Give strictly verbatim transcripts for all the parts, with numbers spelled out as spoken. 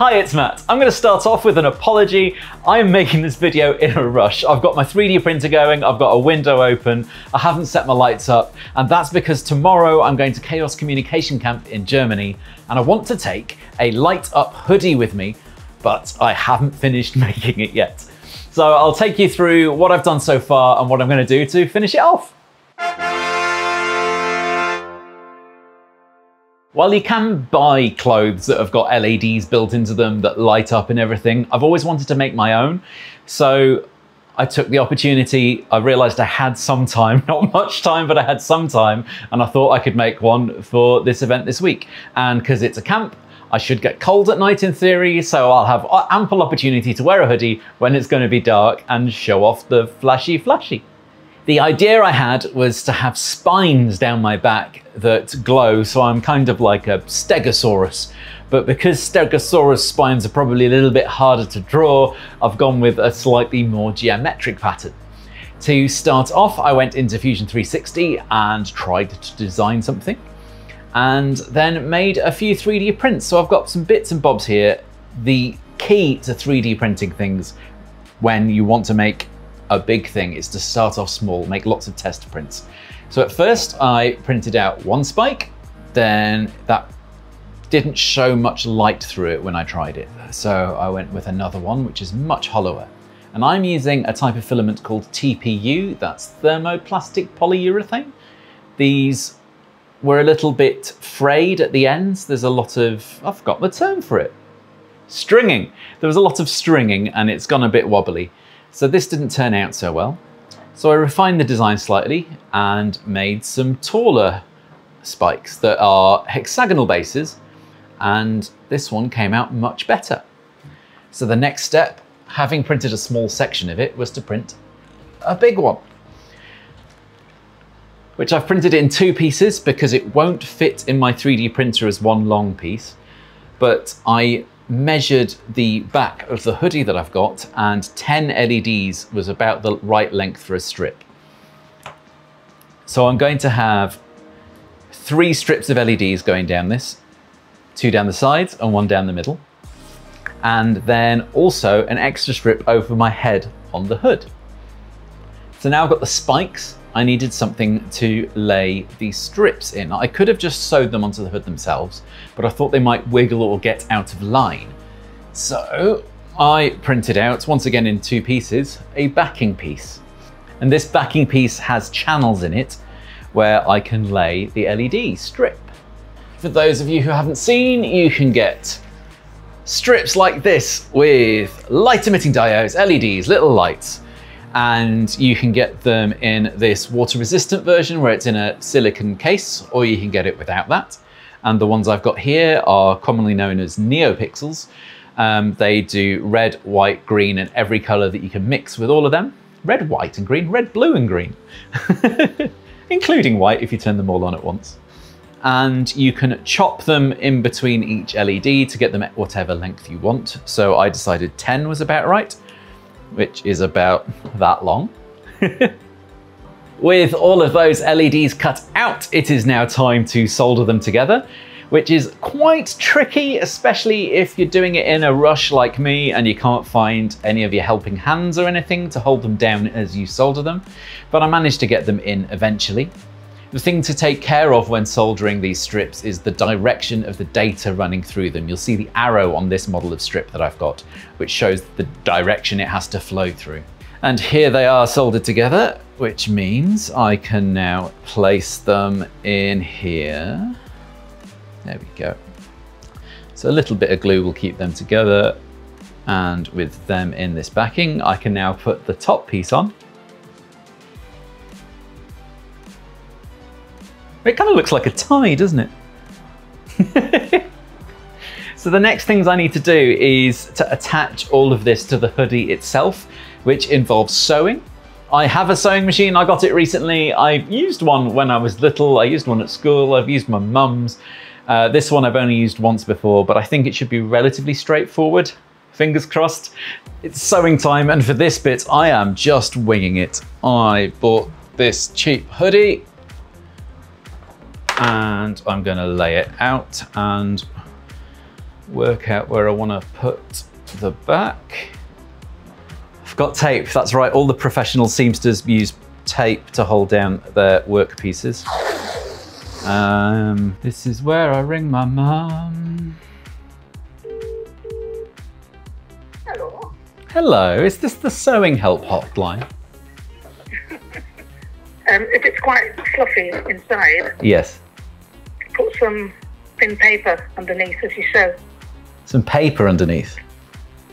Hi, it's Matt. I'm going to start off with an apology. I'm making this video in a rush. I've got my three D printer going, I've got a window open, I haven't set my lights up, and that's because tomorrow I'm going to Chaos Communication Camp in Germany, and I want to take a light up hoodie with me, but I haven't finished making it yet. So I'll take you through what I've done so far and what I'm going to do to finish it off. While you can buy clothes that have got L E Ds built into them that light up and everything, I've always wanted to make my own. So I took the opportunity, I realized I had some time, not much time, but I had some time, and I thought I could make one for this event this week. And because it's a camp, I should get cold at night in theory, so I'll have ample opportunity to wear a hoodie when it's going to be dark and show off the flashy flashy. The idea I had was to have spines down my back that glow, so I'm kind of like a stegosaurus. But because stegosaurus spines are probably a little bit harder to draw, I've gone with a slightly more geometric pattern. To start off, I went into Fusion three sixty and tried to design something, and then made a few three D prints. So I've got some bits and bobs here. The key to three D printing things when you want to make a big thing is to start off small, make lots of test prints. So at first I printed out one spike, then that didn't show much light through it when I tried it. So I went with another one, which is much hollower. And I'm using a type of filament called T P U, that's thermoplastic polyurethane. These were a little bit frayed at the ends. There's a lot of, I've got the term for it, stringing. There was a lot of stringing and it's gone a bit wobbly. So this didn't turn out so well. So I refined the design slightly and made some taller spikes that are hexagonal bases, and this one came out much better. So the next step, having printed a small section of it, was to print a big one, which I've printed in two pieces because it won't fit in my three D printer as one long piece, but I measured the back of the hoodie that I've got, and ten L E Ds was about the right length for a strip. So I'm going to have three strips of L E Ds going down this, two down the sides and one down the middle, and then also an extra strip over my head on the hood. So now I've got the spikes. I needed something to lay these strips in. I could have just sewed them onto the hood themselves, but I thought they might wiggle or get out of line. So I printed out, once again in two pieces, a backing piece. And this backing piece has channels in it where I can lay the L E D strip. For those of you who haven't seen, you can get strips like this with light emitting diodes, L E Ds, little lights. And you can get them in this water resistant version where it's in a silicon case, or you can get it without that. And the ones I've got here are commonly known as NeoPixels. Um, they do red, white, green, and every color that you can mix with all of them. Red, white, and green, red, blue, and green, including white if you turn them all on at once. And you can chop them in between each L E D to get them at whatever length you want. So I decided ten was about right, which is about that long. With all of those L E Ds cut out, it is now time to solder them together, which is quite tricky, especially if you're doing it in a rush like me and you can't find any of your helping hands or anything to hold them down as you solder them. But I managed to get them in eventually. The thing to take care of when soldering these strips is the direction of the data running through them. You'll see the arrow on this model of strip that I've got, which shows the direction it has to flow through. And here they are soldered together, which means I can now place them in here. There we go. So a little bit of glue will keep them together. And with them in this backing, I can now put the top piece on. It kind of looks like a tie, doesn't it? So the next things I need to do is to attach all of this to the hoodie itself, which involves sewing. I have a sewing machine, I got it recently. I used one when I was little, I used one at school, I've used my mum's. Uh, this one I've only used once before, but I think it should be relatively straightforward. Fingers crossed. It's sewing time, and for this bit, I am just winging it. I bought this cheap hoodie, and I'm going to lay it out and work out where I want to put the back. I've got tape, that's right. All the professional seamsters use tape to hold down their work pieces. Um, this is where I ring my mum. Hello. Hello, is this the sewing help hotline? Um, if it's quite fluffy inside, yes. Put some thin paper underneath as you sew. Some paper underneath?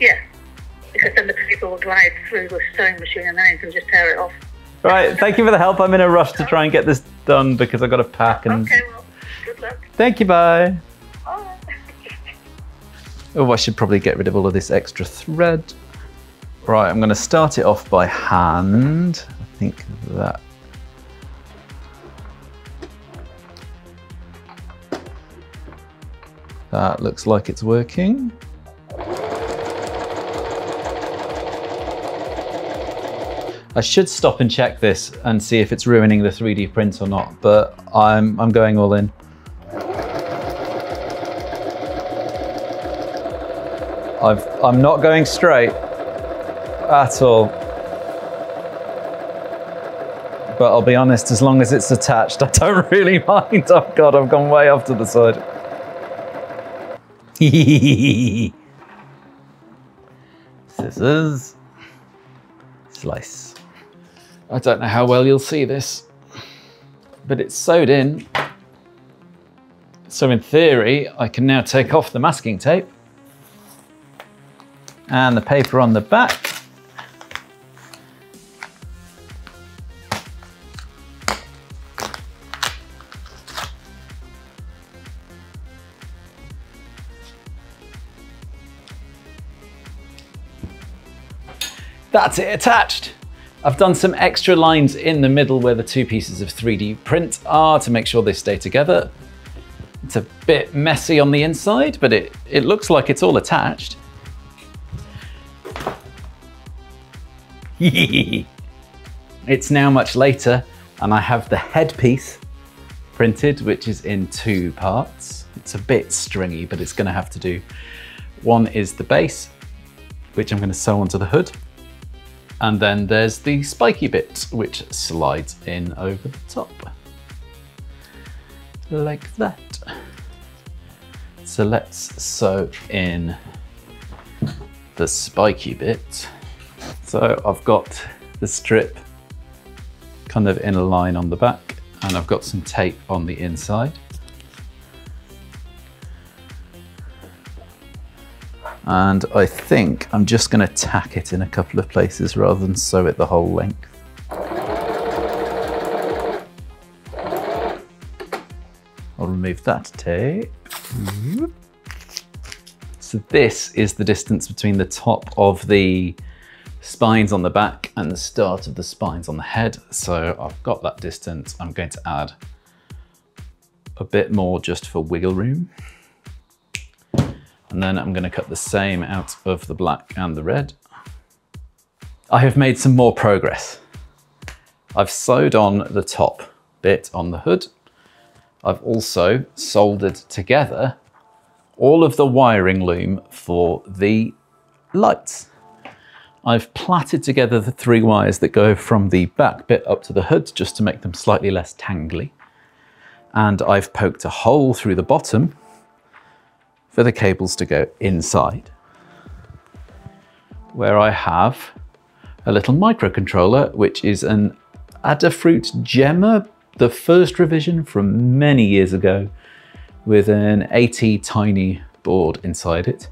Yeah, because then the paper will glide through the sewing machine and then you can just tear it off. Right, thank you for the help. I'm in a rush to try and get this done because I've got to pack and... Okay, well, good luck. Thank you, bye. Bye. Oh, I should probably get rid of all of this extra thread. Right, I'm going to start it off by hand. I think that... That looks like it's working. I should stop and check this and see if it's ruining the three D print or not, but I'm, I'm going all in. I've, I'm not going straight at all. But I'll be honest, as long as it's attached, I don't really mind. Oh God, I've gone way off to the side. Scissors, slice. I don't know how well you'll see this, but it's sewed in. So in theory, I can now take off the masking tape and the paper on the back. That's it attached. I've done some extra lines in the middle where the two pieces of three D print are to make sure they stay together. It's a bit messy on the inside, but it, it looks like it's all attached. It's now much later and I have the headpiece printed, which is in two parts. It's a bit stringy, but it's gonna have to do. One is the base, which I'm gonna sew onto the hood. And then there's the spiky bit, which slides in over the top, like that. So let's sew in the spiky bit. So I've got the strip kind of in a line on the back, and I've got some tape on the inside. And I think I'm just going to tack it in a couple of places rather than sew it the whole length. I'll remove that tape. So this is the distance between the top of the spines on the back and the start of the spines on the head. So I've got that distance. I'm going to add a bit more just for wiggle room. And then I'm going to cut the same out of the black and the red. I have made some more progress. I've sewed on the top bit on the hood. I've also soldered together all of the wiring loom for the lights. I've plaited together the three wires that go from the back bit up to the hood just to make them slightly less tangly. And I've poked a hole through the bottom for the cables to go inside, where I have a little microcontroller, which is an Adafruit Gemma, the first revision from many years ago, with an ATtiny board inside it.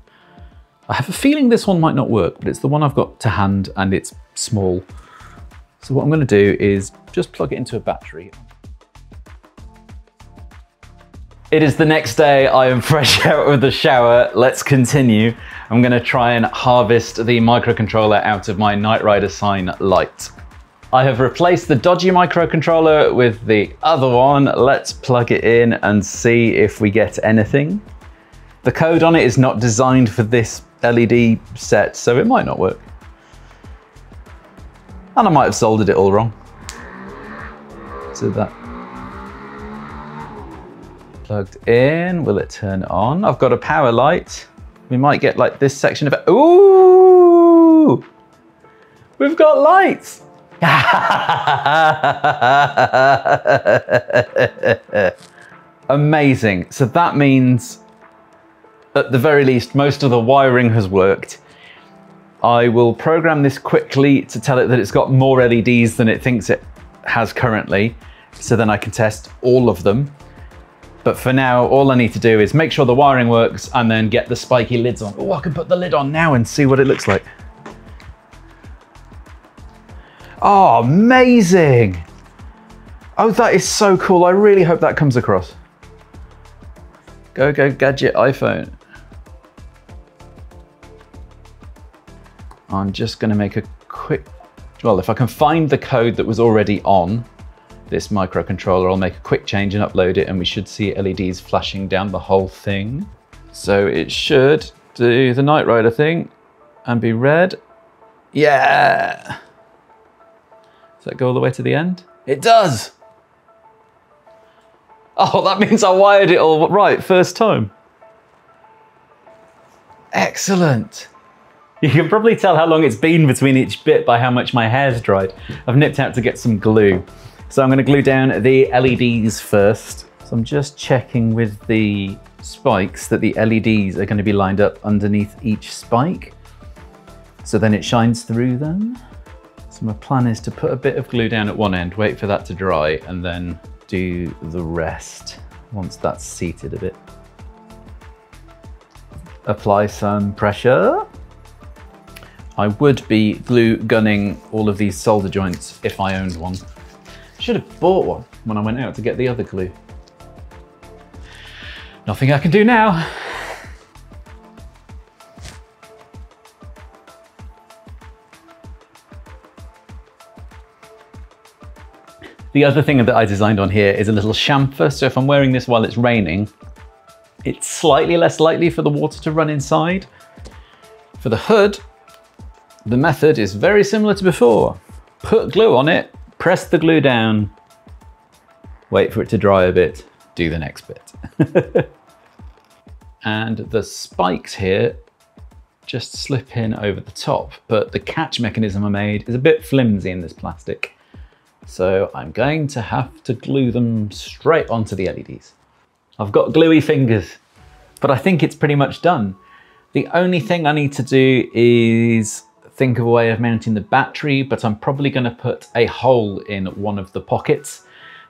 I have a feeling this one might not work, but it's the one I've got to hand and it's small. So what I'm going to do is just plug it into a battery. It is the next day, I am fresh out of the shower, let's continue. I'm gonna try and harvest the microcontroller out of my Knight Rider Sign Lite. I have replaced the dodgy microcontroller with the other one. Let's plug it in and see if we get anything. The code on it is not designed for this L E D set, so it might not work. And I might have soldered it all wrong. So that. Plugged in, will it turn on? I've got a power light. We might get like this section of it. Ooh! We've got lights! Amazing. So that means, at the very least, most of the wiring has worked. I will program this quickly to tell it that it's got more L E Ds than it thinks it has currently. So then I can test all of them. But for now, all I need to do is make sure the wiring works and then get the spiky lids on. Oh, I can put the lid on now and see what it looks like. Oh, amazing. Oh, that is so cool. I really hope that comes across. Go, go, gadget iPhone. I'm just gonna make a quick, well, if I can find the code that was already on this microcontroller, I'll make a quick change and upload it, and we should see L E Ds flashing down the whole thing. So it should do the Knight Rider thing and be red. Yeah. Does that go all the way to the end? It does. Oh, that means I wired it all right first time. Excellent. You can probably tell how long it's been between each bit by how much my hair's dried. I've nipped out to get some glue. So I'm going to glue down the L E Ds first. So I'm just checking with the spikes that the L E Ds are going to be lined up underneath each spike. So then it shines through them. So my plan is to put a bit of glue down at one end, wait for that to dry, and then do the rest once that's seated a bit. Apply some pressure. I would be glue gunning all of these solder joints if I owned one. Should have bought one when I went out to get the other glue. Nothing I can do now. The other thing that I designed on here is a little chamfer. So if I'm wearing this while it's raining, it's slightly less likely for the water to run inside. For the hood, the method is very similar to before. Put glue on it, press the glue down, wait for it to dry a bit, do the next bit. And the spikes here just slip in over the top, but the catch mechanism I made is a bit flimsy in this plastic. So I'm going to have to glue them straight onto the L E Ds. I've got gluey fingers, but I think it's pretty much done. The only thing I need to do is think of a way of mounting the battery, but I'm probably going to put a hole in one of the pockets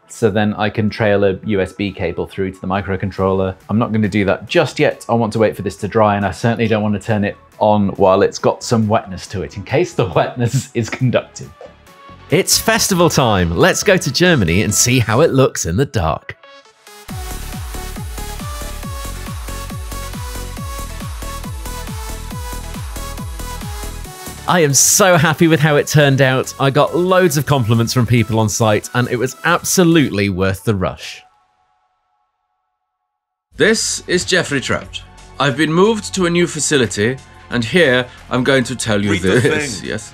so then I can trail a U S B cable through to the microcontroller. I'm not going to do that just yet. I want to wait for this to dry, and I certainly don't want to turn it on while it's got some wetness to it in case the wetness is conductive. It's festival time. Let's go to Germany and see how it looks in the dark. I am so happy with how it turned out. I got loads of compliments from people on site, and it was absolutely worth the rush. This is Jeffrey Trapt. I've been moved to a new facility, and here I'm going to tell you Read this. Yes.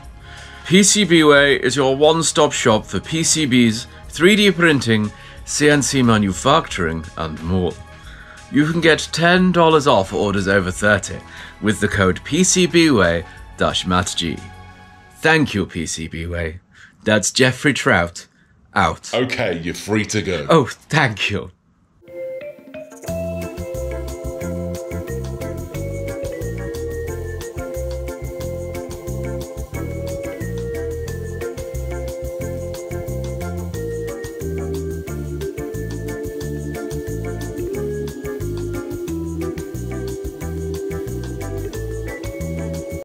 PCBWay is your one-stop shop for P C Bs, three D printing, C N C manufacturing, and more. You can get ten dollars off orders over thirty with the code PCBWay. Matg. Thank you, PCBWay. That's Jeffrey Trapt, out. Okay, you're free to go. Oh, thank you.